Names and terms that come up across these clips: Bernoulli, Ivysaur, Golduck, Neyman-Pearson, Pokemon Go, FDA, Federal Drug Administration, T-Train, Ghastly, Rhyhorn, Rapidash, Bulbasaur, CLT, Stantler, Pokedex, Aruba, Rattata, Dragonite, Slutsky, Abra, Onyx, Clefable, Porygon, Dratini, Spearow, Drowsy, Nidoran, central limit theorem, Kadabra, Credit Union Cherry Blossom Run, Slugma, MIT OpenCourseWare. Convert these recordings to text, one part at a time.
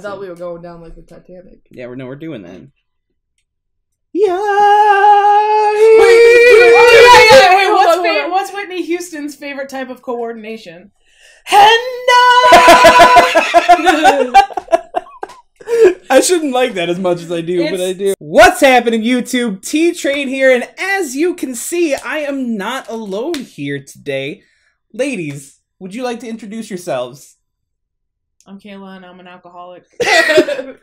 I thought we were going down like the Titanic. Yeah, we're doing that. Yeah. Wait, what's Whitney Houston's favorite type of coordination? I shouldn't like that as much as I do, but I do. What's happening, YouTube? T-Train here, and as you can see, I am not alone here today. Ladies, would you like to introduce yourselves? I'm Kayla, and I'm an alcoholic. I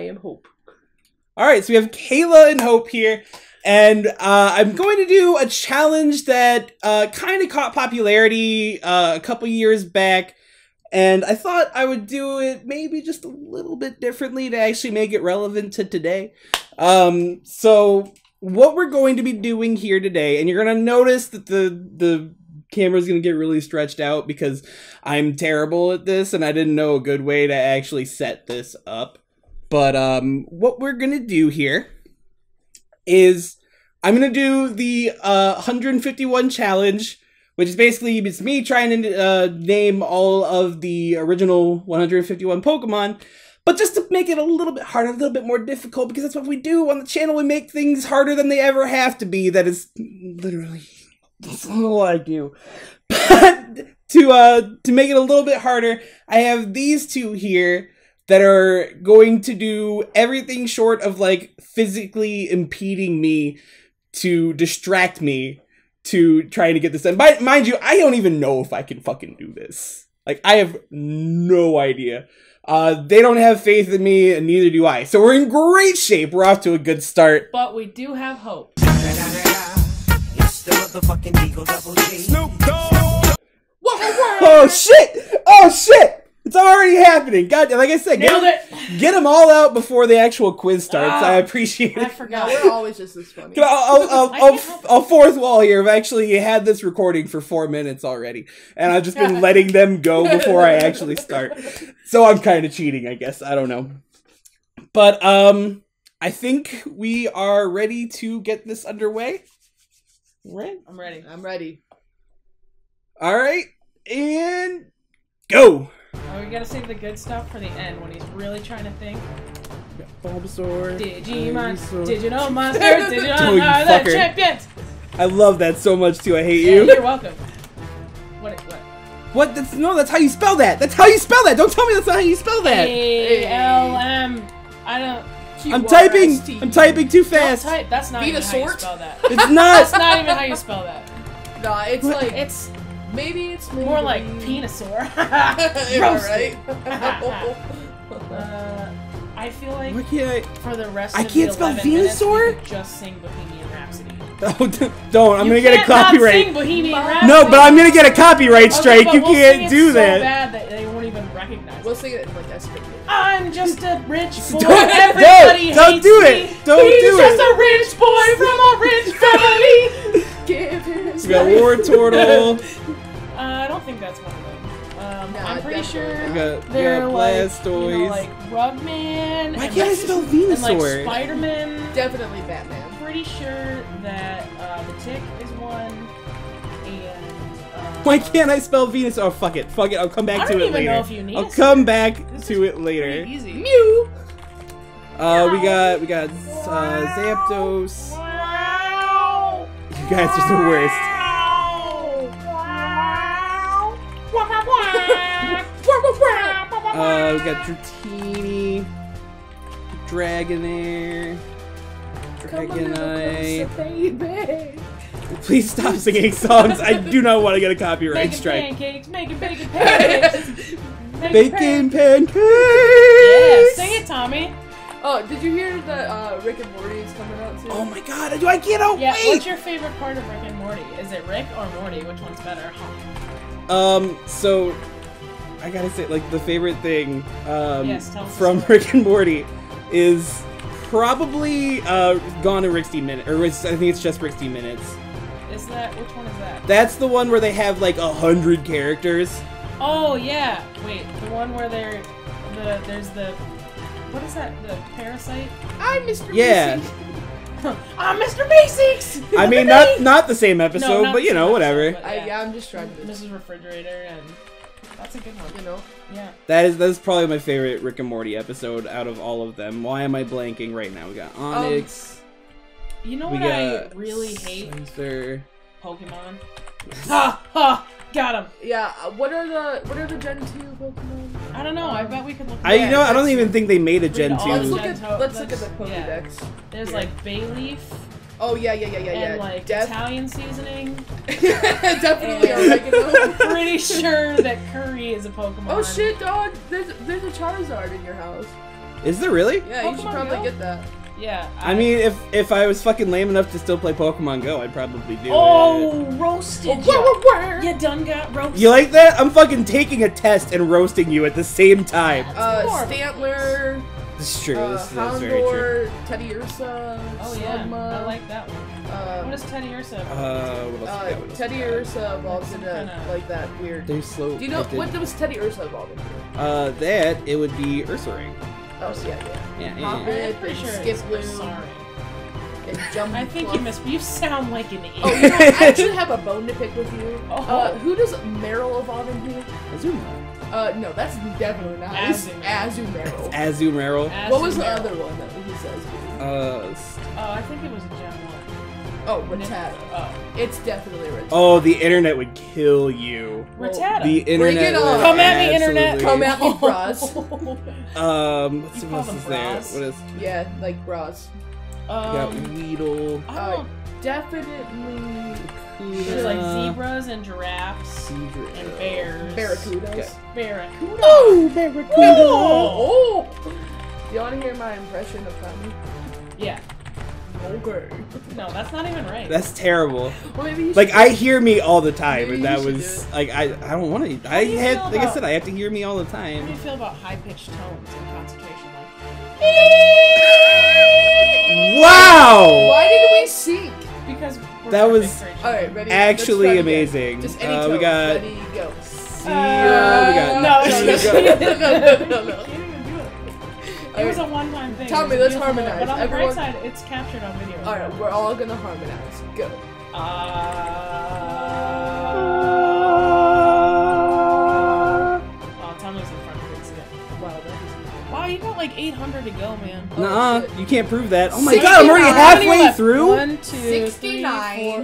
am Hope. All right, so we have Kayla and Hope here, and I'm going to do a challenge that kind of caught popularity a couple years back, and I thought I would do it maybe just a little bit differently to actually make it relevant to today. So what we're going to be doing here today, and you're going to notice that the camera's going to get really stretched out because I'm terrible at this, and I didn't know a good way to actually set this up. But what we're going to do here is I'm going to do the 151 challenge, which is basically it's me trying to name all of the original 151 Pokemon. But just to make it a little bit harder, a little bit more difficult, because that's what we do on the channel. We make things harder than they ever have to be. That is literally all I do. But to make it a little bit harder, I have these two here that are going to do everything short of, like, physically impeding me to distract me to trying to get this done. Mind you, I don't even know if I can fucking do this. Like, I have no idea. They don't have faith in me, and neither do I. So we're in great shape. We're off to a good start. But we do have hope. Oh, shit! Oh, shit! It's already happening. God, like I said, get them all out before the actual quiz starts. I appreciate it. I forgot. We're always just this funny. I'll fourth wall here. I've actually had this recording for 4 minutes already, and I've just been letting them go before I actually start. So I'm kind of cheating, I guess. I don't know. But I think we are ready to get this underway. Right? I'm ready. I'm ready. All right. And go. Oh, we gotta save the good stuff for the end when he's really trying to think. Bulbasaur, Digimon, Bulbasaur. Digital monster, Digimon are the champions! I love that so much too, I hate you. You're welcome. What? That's, no, that's how you spell that! That's how you spell that! Don't tell me that's not how you spell that! A-L-M... I don't... I'm typing too fast! Don't type, that's not even how you spell that. It's not! That's not even how you spell that. Nah, it's like... It's... Maybe it's more like Venusaur. Right? I feel like for the rest of the 11 minutes, we could just sing Bohemian Rhapsody. Oh, don't. I'm going to get a copyright. You can't not sing Bohemian Rhapsody. No, but I'm going to get a copyright strike. Okay, you can't do that. It's so bad that they won't even recognize it. We'll sing it like that. I'm just a rich boy. Everybody hates me. Don't do it. He's just a rich boy from a rich family. We got War Turtle. I don't think that's one of them. Nah, I'm pretty sure they're like, you know, like Rugman. Why can't I spell Venusaur? And like Spider-Man. Definitely Batman. Pretty sure that the Tick is one. And why can't I spell Venusaur? Oh, fuck it. Fuck it. I'll come back to it later. I don't even know if you need I'll come back to it later. Easy. Mew. We got Zapdos. Wow. You guys are the worst. We got Dratini, Dragonair, Dragonite. Please stop singing songs. I do not want to get a copyright strike. Pancakes, making bacon pancakes. Bacon pancakes. Yeah, sing it, Tommy. Oh, did you hear that Rick and Morty is coming out soon? Oh my god, I cannot wait! What's your favorite part of Rick and Morty? Is it Rick or Morty? Which one's better? So I gotta say, like, the favorite thing from Rick and Morty is probably Gone in 60 Minutes, or I think it's just 60 Minutes. Is that, which one is that? That's the one where they have like 100 characters. Oh yeah, wait, the one where they're, there's the, what is that, the parasite? I'm Mr. Beastie. I'm Mr. Basics! I mean, not the same episode, but you know, whatever. I'm just trying to. Mrs. Refrigerator and. that's a good one, you know? Yeah. That is probably my favorite Rick and Morty episode out of all of them. Why am I blanking right now? We got Onyx. You know what I really hate? Pokemon. Ha! Ha! Got him. Yeah. What are the Gen 2 Pokemon? I don't know. I bet we could look. I don't even think they made a Gen 2. Let's look at the Poké Dex. There's like Bayleaf. Oh yeah. And like Italian seasoning. Definitely oregano. I'm pretty sure that curry is a Pokemon. Oh shit, dog! There's a Charizard in your house. Is there really? Yeah, Pokemon you should probably Go? Get that. Yeah. I mean, if I was fucking lame enough to still play Pokemon Go, I'd probably do it. Roasted! Oh, you done got roasted. You like that? I'm fucking taking a test and roasting you at the same time. Stantler. This is true. This is very true. Houndor, Teddiursa, Slugma. I like that one. What is Teddiursa? Teddiursa evolves into like that weird. They're slow. Do you know what does Teddiursa evolve into? That it would be Ursaring. Oh, yeah. I'm pretty sure it's Venusaur. I think you sound like an idiot. Oh, you know, I actually have a bone to pick with you. Oh. Who does Meryl evolve into? Azumarill. No, that's definitely not. Azumarill. Azumarill. What was the other one that he says? I think it was a Gen 1. Oh, Rattata. It's definitely Rattata. Oh, the internet would kill you. Rattata. The internet. Come at me, internet. Come at me, bras. What's else there? What is? Yeah, like bras. You got Weedle. Definitely. There's like zebras and giraffes and bears. Barracudas. Barracuda. Oh, barracuda. Oh. You want to hear my impression of Tommy? Yeah. Okay. No, that's not even right. That's terrible. Well, maybe you I hear me all the time, and that was like I don't want to. I said, I have to hear me all the time. How do you feel about high pitched tones and concentration? Wow! Why did we sink? Because we're that was actually amazing. Just any we got ready, go. No. You didn't even do it. It was a one-time thing. Tommy, let's harmonize. But on the bright side, it's captured on video. All right, we're all gonna harmonize. Go. You got like 800 to go, man. Nuh-uh. You can't prove that. Oh my god, I'm already halfway through. 1, 2, 3, 4.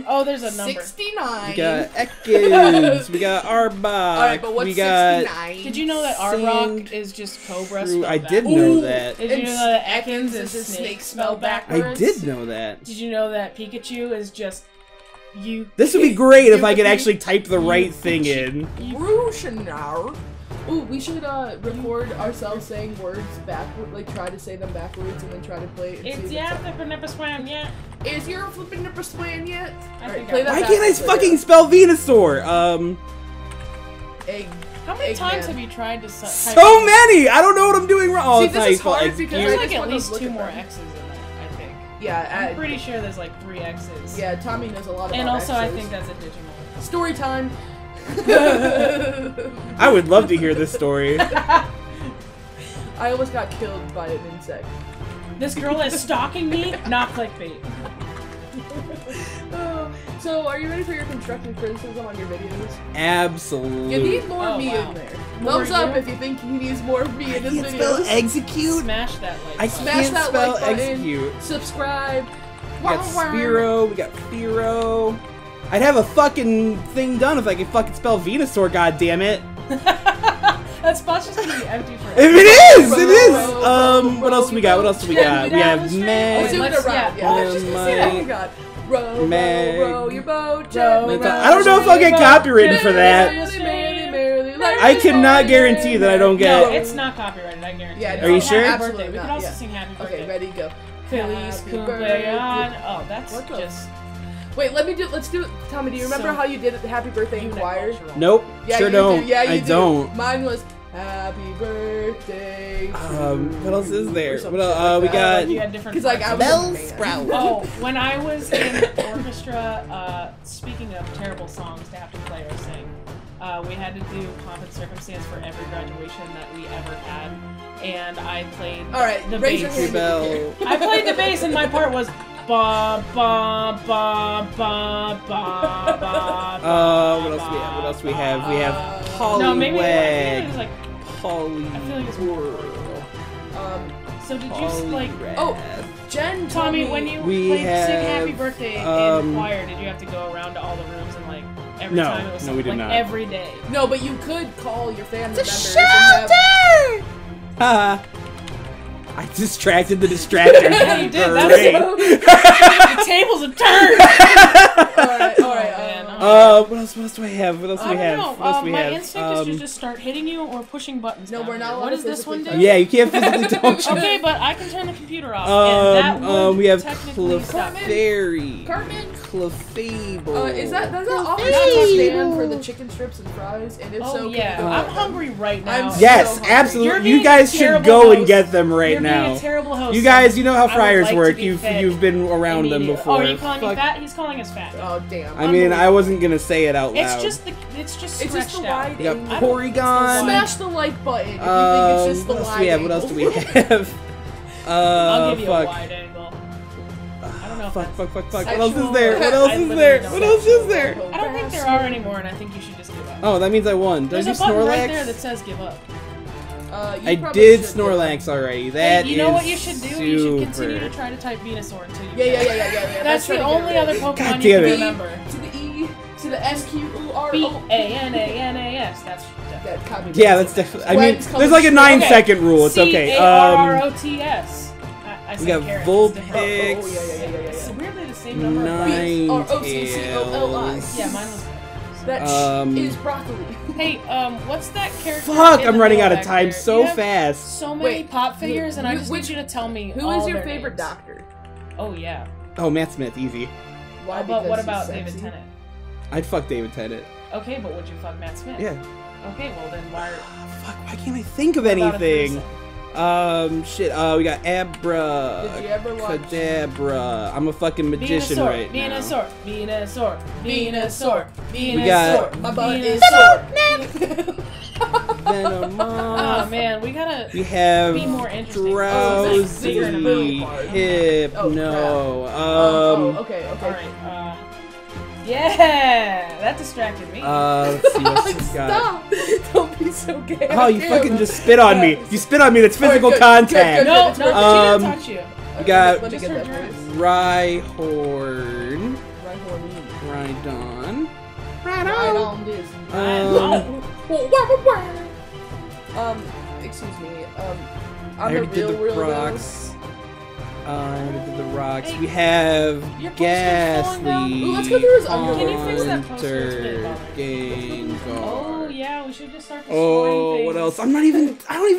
Oh, there's a number. 69. We got Ekans. We got Arbok. Alright, but what's 69? Did you know that Arbok is just Cobra spelled backwards? I did know that. Did you know that Ekans is a snake spelled backwards? I did know that. Did you know that Pikachu is just you? This would be great if I could actually type the right thing in. Ooh, we should record ourselves saying words backwards, like try to say them backwards and then try to play it. It's flippin' nipper swam yet. Is your flippin' nipper swam yet? Alright, play that. Why can't I fucking spell Venusaur? Egg. How many times have you tried to type? So many! I don't know what I'm doing wrong. See, this is hard because there's like at least 2 more X's in that, I think. Yeah, I'm pretty sure there's like 3 X's. Yeah, Tommy knows a lot about X's. And also I think that's a Digimon. Story time. I would love to hear this story. I almost got killed by an insect. This girl is stalking me, not clickbait. So, are you ready for your constructive criticism on your videos? Absolutely. You need more me in there. Thumbs up if you think he needs more of me in his videos. Spell execute. Smash that like button. Smash that like button. Execute. Subscribe. We got Spearow. We got Fearow. I'd have a fucking thing done if I could fucking spell Venusaur, goddammit. That spot's just gonna be empty forever. It is! What else do we got? We have Meg. I was just gonna say that. Oh my god. Row your boat, I don't know if I'll get copyrighted for that. I cannot guarantee that I don't get... No, it's not copyrighted, I guarantee it. Are you sure? We could also sing Happy Birthday. Okay, ready, go. Feliz cumpleaños. Oh, that's just... Wait, let's do it. Tommy, do you remember how you did it, the Happy Birthday in choir? Nope, yeah, sure don't. Do. Yeah, you don't. Mine was Happy Birthday. What else is there? What else, we got. You had different. Because I was Sprout. Oh, when I was in orchestra, speaking of terrible songs to have to play or sing, we had to do Pomp and Circumstance for every graduation that we ever had, and I played. All right, the raise bass. Your bell. I played the bass, and my part was. Ba ba ba ba ba ba. What else we have? We have Poliwag. No, maybe it was like Poliwag. I feel like it's so did you like? Oh, Jen, Tommy, when you played Sing Happy Birthday in the choir, did you have to go around to all the rooms and like every time it was something like every day? No, but you could call your family members. The shelter. I distracted the distractor. Yeah, you did. The tables have turned. All right. What else do I have? What else do we have? My instinct is to just start hitting you or pushing buttons. No, we're not. What does this one do? Yeah, you can't physically touch. Okay, but I can turn the computer off. And that we have Clefairy. Cartman. Clefable. Is that a statement for the chicken strips and fries? And if so, yeah, I'm hungry right now. Yes, absolutely. You guys should go and get them right now. You're a terrible host. You guys, you know how fryers work. You've been around them before. Oh, are you calling me fat? He's calling us fat. Oh damn. I mean, I wasn't gonna say it out loud. It's just the wide angle. You got Porygon. Smash the like button if you think it's just the wide angle. What else do we have? I'll give you a wide angle. I don't know. Fuck. What else is there? What else is there? I don't think there are anymore, and I think you should just give up. Oh, that means I won. There's a button right there that says give up. I did Snorlax already. That you know what you should do? Super. You should continue to try to type Venusaur until you yeah. That's the only other Pokemon you can remember. To the E, to the SQRO. That's definitely. Yeah, that's definitely. I mean, there's like a 9-second rule. It's okay. CARROTS. We got Vulpix. It's weirdly the same number. Ninetales. Yeah, mine was. That is broccoli. Hey, what's that character? Fuck, I'm running out of time so fast. So many pop figures, and I just need you to tell me who is your favorite doctor? Oh yeah. Oh, Matt Smith, easy. Why? But what about David Tennant? I'd fuck David Tennant. Okay, but would you fuck Matt Smith? Yeah. Okay, well then why? Fuck, why can't I think of anything? Shit. We got Abra. Did you ever watch Kadabra? I'm a fucking magician right now. Venusaur. We got my Venusaur. Oh man, we gotta. We have. Be more interesting. Drowsy. Hypno. Okay. All right. Yeah, that distracted me. Let's see what she's got. Stop! Don't be so gay. Oh, you fucking just spit on me. You spit on me. That's physical contact. No, she didn't touch you. You got Rhyhorn. Rhydon. Excuse me. I already did the rocks. The rocks. Hey, we have Ghastly. Let's go through his can you fix that poster? Oh yeah, we should just start destroying things. Oh, what else? I don't even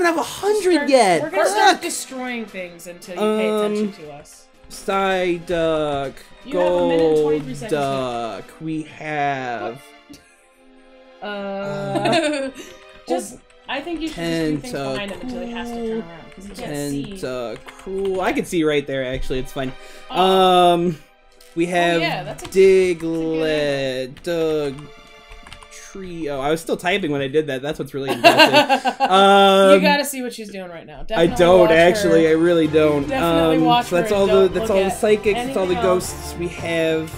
have 100 yet. We're gonna start destroying things until you pay attention to us. Psyduck, Golduck. We have. I think you should just do things behind him until he has to turn around. Cool. I can see right there, actually. It's fine. We have Diglett, Trio. I was still typing when I did that. That's what's really impressive. You gotta see what she's doing right now. Definitely I really don't. Definitely watch her. That's all the psychics. That's all the ghosts we have.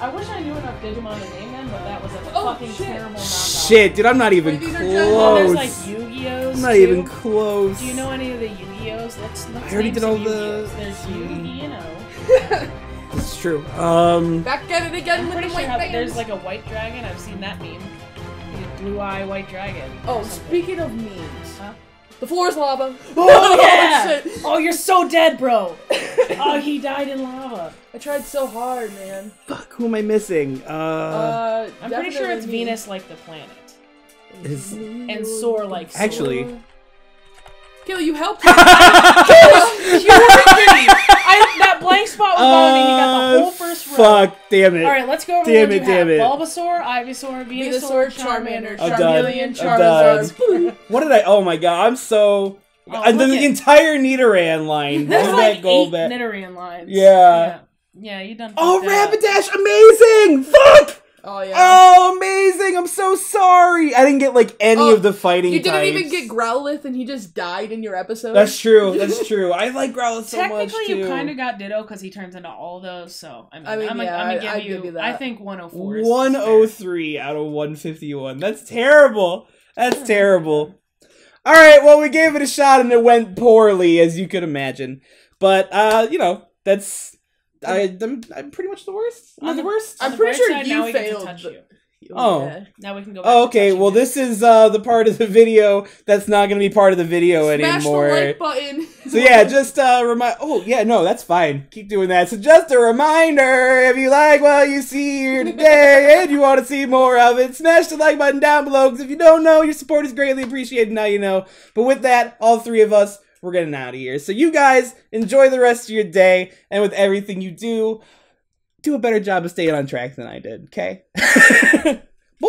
I wish I knew enough Digimon to name them, but that was a fucking terrible knockoff. Shit, dude, I'm not even close. There's like Yu-Gi-Ohs. I'm not even close. Do you know any of the Yu-Gi-Ohs? I already did all the. There's Yu-Gi-Oh. It's true. Back at it again with the white. There's like a white dragon. I've seen that meme. The blue-eye white dragon. Oh, speaking of memes, huh? The floor's lava. Oh yeah! Oh, you're so dead, bro. Oh, he died in lava. I tried so hard, man. Fuck, who am I missing? I'm pretty sure it's Venus like the planet. And Sor like Sor. Actually. Kayla, you helped me. You weren't kidding. That blank spot was on me. You got the whole first row. Fuck, damn it. Alright, let's go over what you have. Bulbasaur, Ivysaur, Venusaur, Charmander, Charmeleon, Charizard. What did I... Oh my god, I'm so... and then the entire Nidoran line. There's like 8 Nidoran lines. Yeah. Yeah, you done. Oh, Rapidash, amazing! Fuck! Oh, yeah. Oh, amazing! I'm so sorry! I didn't get, like, any of the fighting types. Even get Growlithe, and he just died in your episode. That's true, that's true. I like Growlithe so much, too. Technically, you kind of got Ditto, because he turns into all those, so... I mean, I'm gonna give you that. I think 104 is 103 out of 151. That's terrible. That's terrible. Alright, well, we gave it a shot, and it went poorly, as you could imagine. But, you know, that's... I'm pretty much the worst. I'm the worst. I'm pretty sure you failed. Oh, now we can go back. Oh, okay. Well, this is the part of the video that's not going to be part of the video anymore. Smash the like button. So yeah, just remind. Oh yeah, no, that's fine. Keep doing that. So just a reminder: if you like what you see here today and you want to see more of it, smash the like button down below. Because if you don't know, your support is greatly appreciated. Now you know. But with that, all three of us. We're getting out of here. So you guys, enjoy the rest of your day. And with everything you do, do a better job of staying on track than I did, okay? Boy!